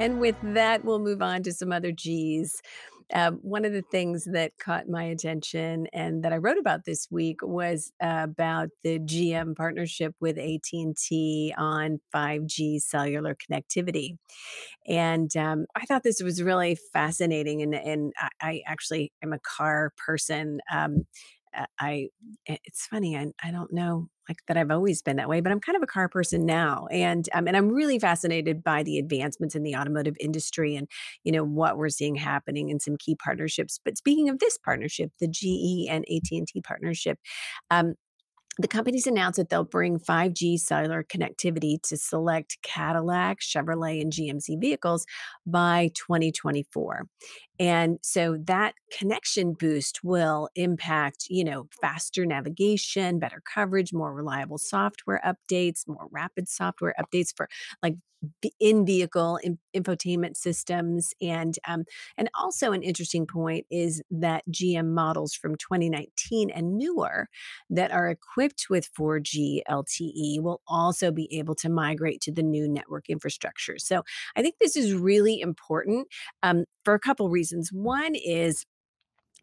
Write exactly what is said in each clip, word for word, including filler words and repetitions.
And with that, we'll move on to some other G's. Uh, one of the things that caught my attention and that I wrote about this week was uh, about the G M partnership with A T and T on five G cellular connectivity. And um, I thought this was really fascinating. And, and I, I actually am a car person. Um, I It's funny, I, I don't know. Like that I've always been that way, but I'm kind of a car person now. And, um, and I'm really fascinated by the advancements in the automotive industry and, you know, what we're seeing happening in some key partnerships. But speaking of this partnership, the G E and A T and T partnership, um, the companies announced that they'll bring five G cellular connectivity to select Cadillac, Chevrolet, and G M C vehicles by twenty twenty-four. And so that connection boost will impact, you know, faster navigation, better coverage, more reliable software updates, more rapid software updates for like in-vehicle in infotainment systems. And, um, and also an interesting point is that G M models from twenty nineteen and newer that are equipped with four G L T E will also be able to migrate to the new network infrastructure. So I think this is really important um, for a couple reasons. One is,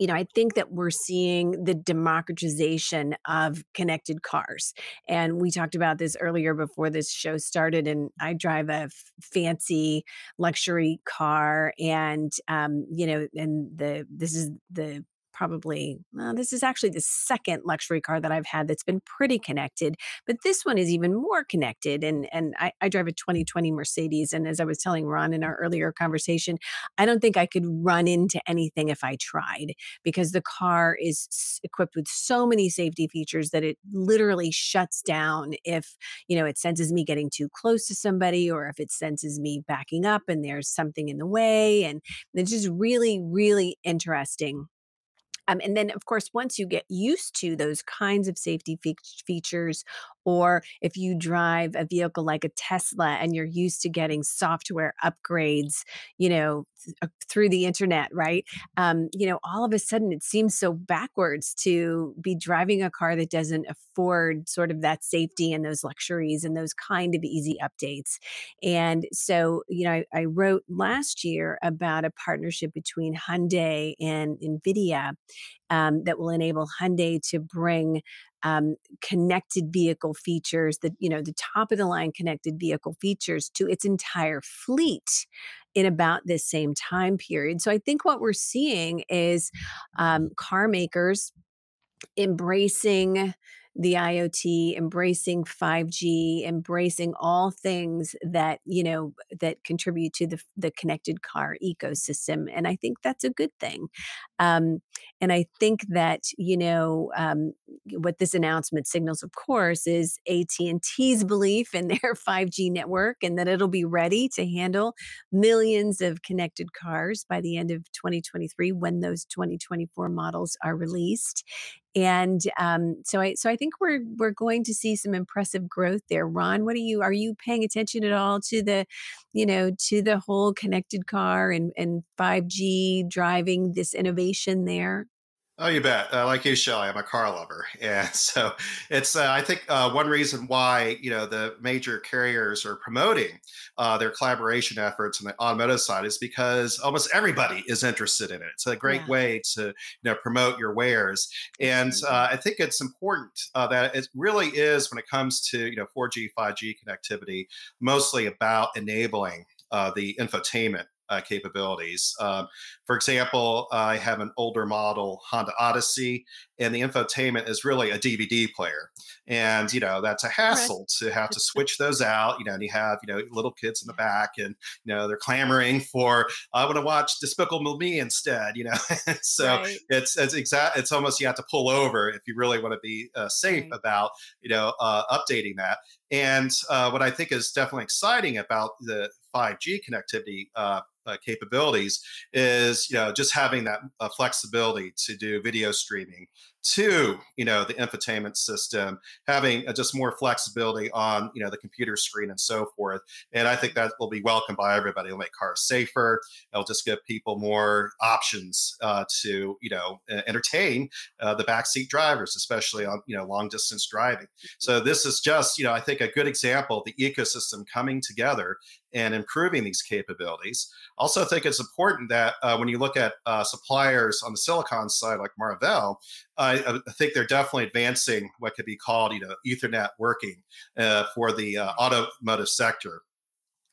you know, I think that we're seeing the democratization of connected cars. And we talked about this earlier before this show started, and I drive a fancy luxury car, and, um, you know, and the, this is the, probably, well, this is actually the second luxury car that I've had that's been pretty connected, but this one is even more connected. And, and I, I drive a twenty twenty Mercedes. And as I was telling Ron in our earlier conversation, I don't think I could run into anything if I tried, because the car is equipped with so many safety features that it literally shuts down if, you know, it senses me getting too close to somebody, or if it senses me backing up and there's something in the way. And it's just really, really interesting. Um, and then, of course, once you get used to those kinds of safety fe features, or if you drive a vehicle like a Tesla and you're used to getting software upgrades, you know, th through the internet, right? Um, you know, all of a sudden it seems so backwards to be driving a car that doesn't afford sort of that safety and those luxuries and those kind of easy updates. And so, you know, I, I wrote last year about a partnership between Hyundai and NVIDIA um, that will enable Hyundai to bring Um, connected vehicle features, the, you know, the top of the line connected vehicle features to its entire fleet in about this same time period. So I think what we're seeing is um, car makers embracing the IoT, embracing five G, embracing all things that, you know, that contribute to the, the connected car ecosystem. And I think that's a good thing. Um, and I think that, you know, um, what this announcement signals, of course, is A T and T's belief in their five G network and that it'll be ready to handle millions of connected cars by the end of twenty twenty-three when those twenty twenty-four models are released. And um, so I so I think we're we're going to see some impressive growth there. Ron, what are you are you paying attention at all to the, you know, to the whole connected car and and five G driving this innovation there? Oh, you bet. Uh, like you, Shelly, I'm a car lover, and so it's uh, I think uh, one reason why, you know, the major carriers are promoting uh, their collaboration efforts on the automotive side is because almost everybody is interested in it. It's a great yeah. way to, you know, promote your wares, and uh, I think it's important uh, that it really is, when it comes to, you know, four G, five G connectivity, mostly about enabling uh, the infotainment Uh, capabilities. Um, for example, uh, I have an older model Honda Odyssey, and the infotainment is really a D V D player. And, you know, that's a hassle right. to have to switch those out, you know, and you have, you know, little kids in the back, and, you know, they're clamoring for, I want to watch Despicable Me instead, you know. So right. it's, it's exact, it's almost, you have to pull over if you really want to be uh, safe right. about, you know, uh, updating that. And uh, what I think is definitely exciting about the five G connectivity uh, Uh, capabilities is, you know, just having that uh, flexibility to do video streaming to, you know, the infotainment system, having just more flexibility on, you know, the computer screen and so forth. And I think that will be welcomed by everybody. It'll make cars safer. It'll just give people more options uh, to, you know, entertain uh, the backseat drivers, especially on, you know, long distance driving. So this is just, you know, I think a good example of the ecosystem coming together and improving these capabilities. Also, I think it's important that uh, when you look at uh, suppliers on the silicon side, like Marvell, I, I think they're definitely advancing what could be called, you know, Ethernet working uh, for the uh, automotive sector.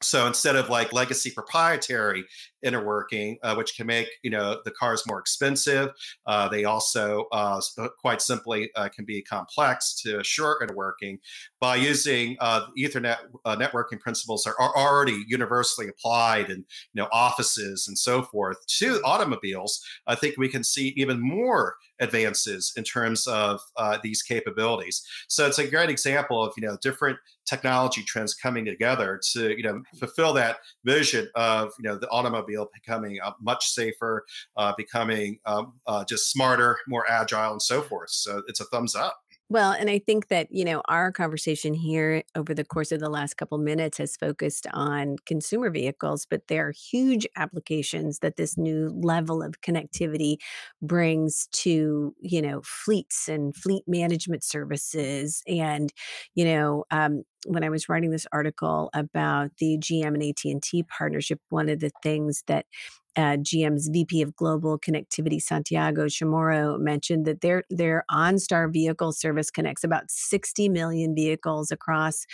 So instead of like legacy proprietary interworking, uh, which can make, you know, the cars more expensive, uh, they also uh, quite simply uh, can be complex to assure interworking. By using uh, Ethernet uh, networking principles that are already universally applied in, you know, offices and so forth to automobiles, I think we can see even more advances in terms of uh, these capabilities. So it's a great example of, you know, different technology trends coming together to, you know, fulfill that vision of, you know, the automobile becoming uh, much safer, uh, becoming um, uh, just smarter, more agile, and so forth. So it's a thumbs up. Well, and I think that, you know, our conversation here over the course of the last couple minutes has focused on consumer vehicles, but there are huge applications that this new level of connectivity brings to, you know, fleets and fleet management services. And, you know, um, when I was writing this article about the G M and A T and T partnership, one of the things that Uh, G M's V P of Global Connectivity, Santiago Chamorro, mentioned that their their OnStar vehicle service connects about sixty million vehicles across,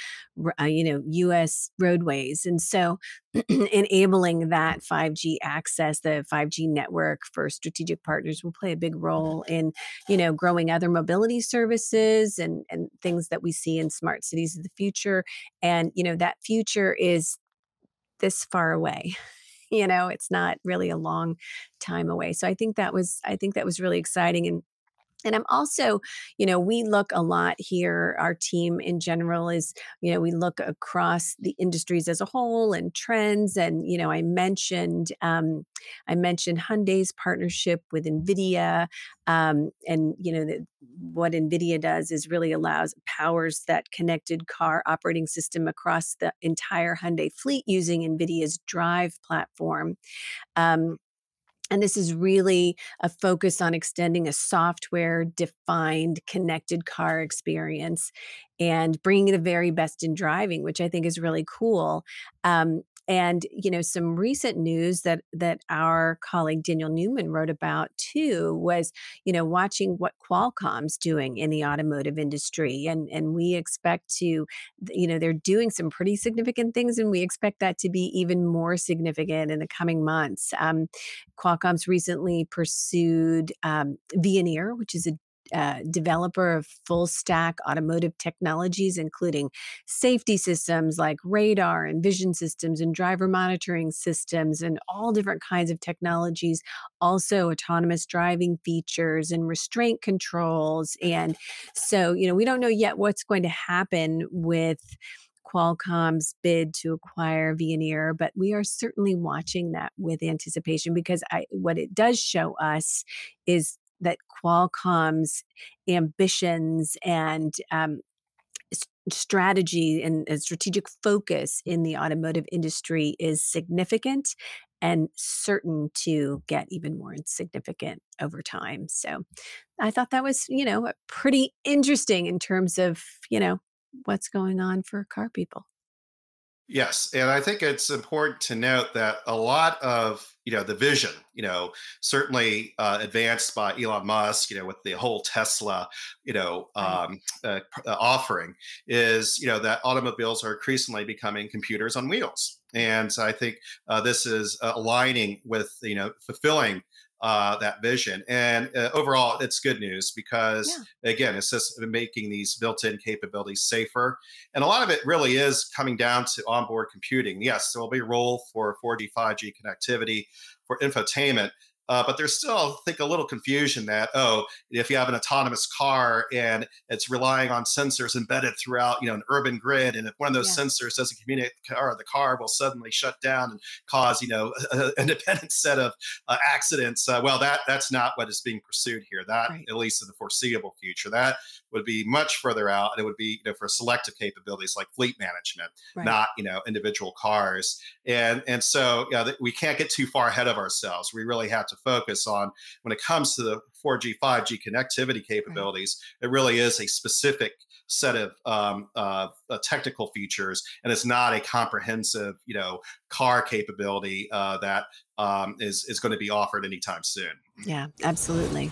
uh, you know, U S roadways, and so enabling that five G access, the five G network for strategic partners will play a big role in, you know, growing other mobility services and and things that we see in smart cities of the future, and you know that future is this far away. You know, it's not really a long time away. So I think that was, I think that was really exciting. And And I'm also, you know, we look a lot here, our team in general is, you know, we look across the industries as a whole and trends. And, you know, I mentioned, um, I mentioned Hyundai's partnership with NVIDIA. Um, and, you know, the, what NVIDIA does is really allows, powers that connected car operating system across the entire Hyundai fleet using NVIDIA's Drive platform. Um, And this is really a focus on extending a software-defined connected car experience and bringing the very best in driving, which I think is really cool. Um, and, you know, some recent news that that our colleague Daniel Newman wrote about, too, was, you know, watching what Qualcomm's doing in the automotive industry. And, and we expect to, you know, they're doing some pretty significant things, and we expect that to be even more significant in the coming months. Um, Qualcomm's recently pursued um, Veoneer, which is a Uh, developer of full stack automotive technologies, including safety systems like radar and vision systems and driver monitoring systems and all different kinds of technologies, also autonomous driving features and restraint controls. And so, you know, we don't know yet what's going to happen with Qualcomm's bid to acquire Veoneer, but we are certainly watching that with anticipation, because I, what it does show us is that Qualcomm's ambitions and um, strategy and, and strategic focus in the automotive industry is significant and certain to get even more significant over time. So I thought that was, you know, pretty interesting in terms of, you know, what's going on for car people. Yes. And I think it's important to note that a lot of, you know, the vision, you know, certainly uh, advanced by Elon Musk, you know, with the whole Tesla, you know, um, uh, offering is, you know, that automobiles are increasingly becoming computers on wheels. And I think uh, this is uh, aligning with, you know, fulfilling Uh, that vision. And uh, overall, it's good news because, yeah, again, it's just making these built-in capabilities safer. And a lot of it really is coming down to onboard computing. Yes, there will be a role for four G, five G connectivity, for infotainment, Uh, but there's still, I think, a little confusion that, oh, if you have an autonomous car and it's relying on sensors embedded throughout, you know, an urban grid, and if one of those yeah. sensors doesn't communicate with the car, the car will suddenly shut down and cause, you know, an independent set of uh, accidents. Uh, well, that that's not what is being pursued here. That, right. at least in the foreseeable future, that would be much further out, and it would be, you know, for selective capabilities like fleet management, right. not, you know, individual cars. And and so, you know, we can't get too far ahead of ourselves. We really have to focus on, when it comes to the four G, five G connectivity capabilities, right. it really is a specific set of um, uh, uh, technical features, and it's not a comprehensive, you know, car capability uh, that um, is, is going to be offered anytime soon. Yeah, absolutely.